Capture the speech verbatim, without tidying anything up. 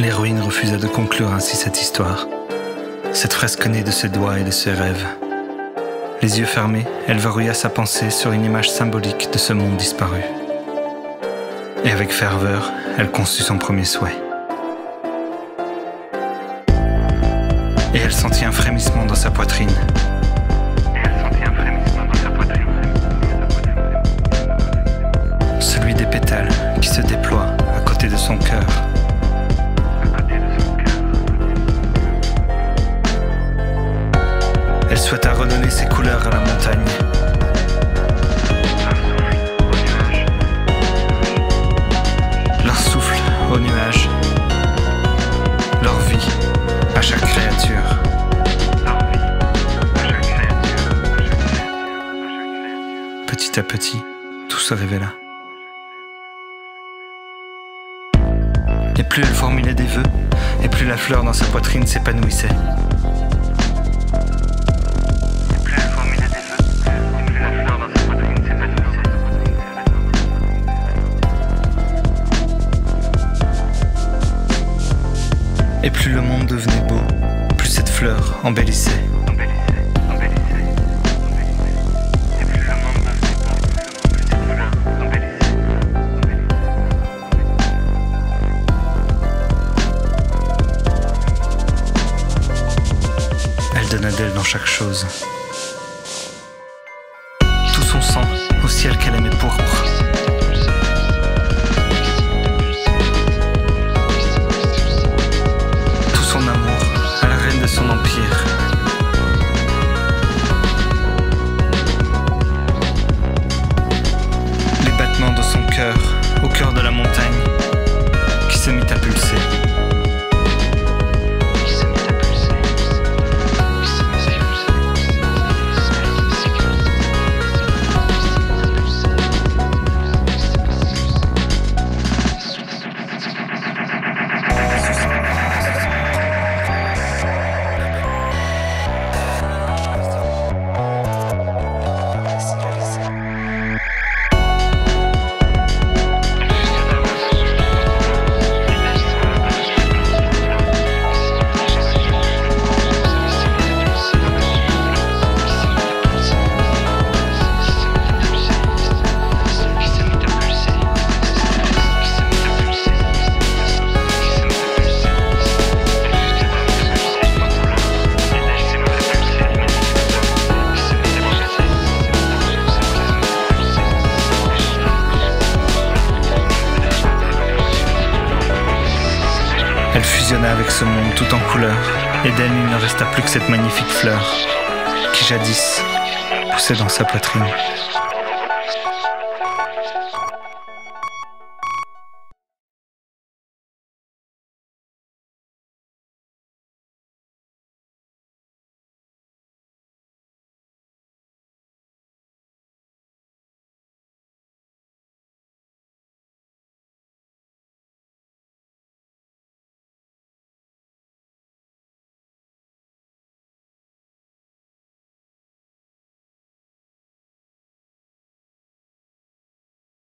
l'héroïne refusa de conclure ainsi cette histoire. Cette fresque née de ses doigts et de ses rêves. Les yeux fermés, elle verrouilla sa pensée sur une image symbolique de ce monde disparu. Et avec ferveur, elle conçut son premier souhait. Et elle sentit un frémissement dans sa poitrine. Et elle sentit un frémissement dans sa poitrine. Celui des pétales qui se déploient à côté de son cœur. Elle souhaita redonner ses couleurs à la montagne. Leur souffle aux nuages. Leur vie à chaque créature. Petit à petit, tout se révéla. Et plus elle formulait des vœux, et plus la fleur dans sa poitrine s'épanouissait. Et plus le monde devenait beau, plus cette fleur embellissait. Embellissait, embellissait, embellissait. Et plus le monde devenait beau, plus cette fleur embellissait. Embellissait. Elle donna d'elle dans chaque chose. Tout son sang au ciel qu'elle aimait pourpre. Son empire. Les battements de son cœur, au cœur de la montagne, qui se mit à pulser. Elle fusionna avec ce monde tout en couleurs, et d'elle il ne resta plus que cette magnifique fleur qui jadis poussait dans sa poitrine.